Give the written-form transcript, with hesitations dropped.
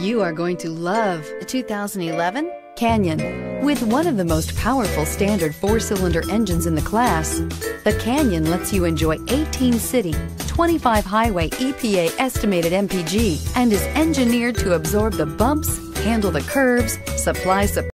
You are going to love the 2011 CANYON. With one of the most powerful standard four-cylinder engines in the class, the CANYON lets you enjoy 18 city, 25 highway EPA estimated MPG, and is engineered to absorb the bumps, handle the curves, supply support.